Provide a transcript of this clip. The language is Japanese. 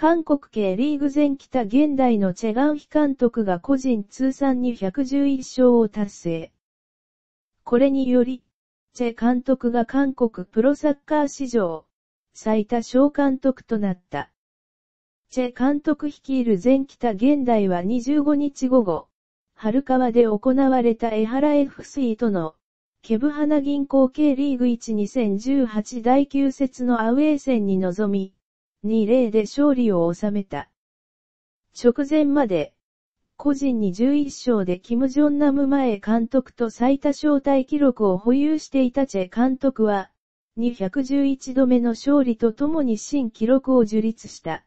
韓国Kリーグ全北現代のチェ・ガンヒ監督が個人通算211勝を達成。これにより、チェ監督が韓国プロサッカー史上、最多勝監督となった。チェ監督率いる全北現代は25日午後、春川で行われた江原 FC との、ケブハナ銀行 K リーグ1 2018第9節のアウェー戦に臨み、2-0 で勝利を収めた。直前まで、個人に11勝でキム・ジョンナム前監督と最多招待記録を保有していたチェ監督は、211度目の勝利とともに新記録を樹立した。